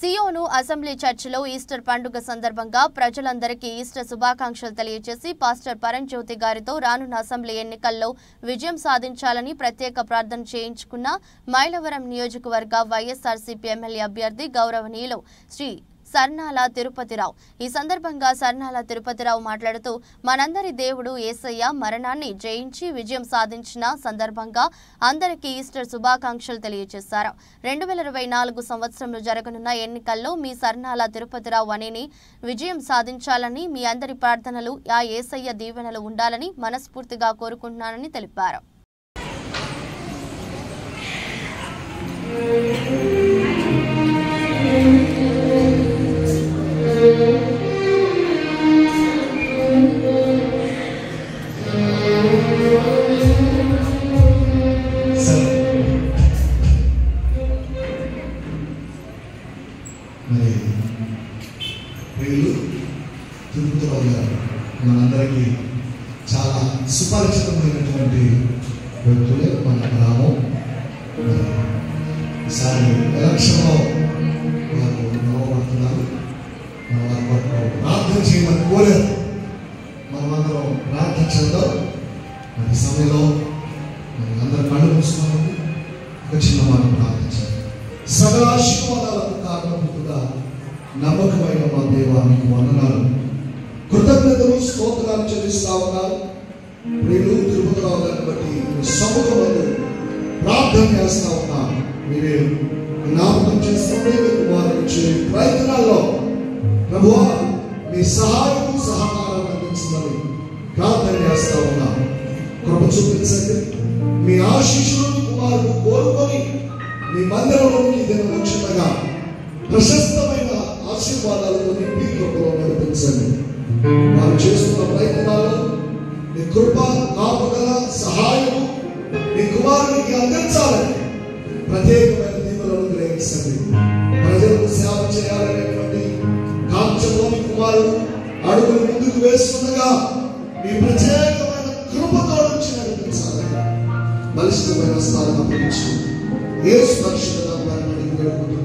సియోను assembly చర్చిలో Easter పండుగ సందర్భంగా ప్రజలందరికీ ఈస్టర్ శుభాకాంక్షలు తెలియజేసి పాస్టర్ పరంజ్యోతి గారితో రానున్న అసెంబ్లీ ఎన్నికల్లో విజయం సాధించాలని ప్రత్యేక ప్రార్థన చేయించుకున్న మైలవరం నియోజకవర్గ వైఎస్ఆర్సీపీ ఎమ్మెల్యే అభ్యర్థి గౌరవనీయులు శ్రీ సర్నాల తిరుపతిరావు ఈ సందర్భంగా సర్నాల తిరుపతిరావు మాట్లాడుతూ మనందరి దేవుడు యేసయ్య మరణాన్ని జయించి విజయం సాధించిన సందర్భంగా అందరికీ ఈస్టర్ శుభాకాంక్షలు తెలియజేశారు 2024 సంవత్సరంలో జరగనున్న ఎన్నికల్లో మీ సర్నాల తిరుపతిరావు అనేని విజయం సాధించాలని మీ అందరి ప్రార్థనలు ఆ యేసయ్య దీవెనలు ఉండాలని మనస్ఫూర్తిగా కోరుకుంటున్నానని తెలిపారు వీళ్ళు తిరుపతిరావు గారు మనందరికీ చాలా సుపరిచితమైనటువంటి వ్యక్తులే మన గ్రామం ఈసారి ఎలక్షన్లో వారు నిలబడుతున్నారు వారు ప్రార్థన చేయమని కోరారు మనమందరం ప్రార్థన చేద్దాం మన సమయంలో మన అందరూ కళ్ళు మూసుకున్నాము ఒక చిన్న మాట ప్రార్థించారు సదాశివాలకు కారణభూతుడా నమ్మకమైన మా దేవా నీకు వందనాలు కృతజ్ఞతలు స్తోత్రాలు చెల్లిస్తా ఉన్నారు ప్రియులు తిరుపతిరావు గారిని బట్టి సముద్రములు ప్రార్థన చేస్తా ఉన్నాను మీరే జ్ఞాపకం చేసుకుంటే మీకు వారు ఇచ్చే ప్రయత్నాల్లో ప్రభువా మీ సహాయం సహకారం అందించమని ప్రార్థన చేస్తా ఉన్నాను కృప చూపించండి మీ ఆశీస్సులను కుమారుడు కోరుకొని మీ మందిరంలోకి దినం వచ్చిండగా ప్రశస్తమైన ఆశీర్వాదాలతో మీ కృపలో నడిపించండి వారు చేస్తున్న ప్రయత్నాలు మీ కృప కాపుదల సహాయము మీ కుమారునికి అందించాలని ప్రత్యేకమైన దీవులను గ్రహించండి ప్రజలకు సేవ చేయాలనేటువంటి కాంక్షతో మీ కుమారుడు అడుగులు ముందుకు వేస్తుండగా మీ ప్రత్యేకమైన కృపతో నుంచి నడిపించాలని బలిష్టమైన స్థానం అప్పగించి ఏ సురక్షిత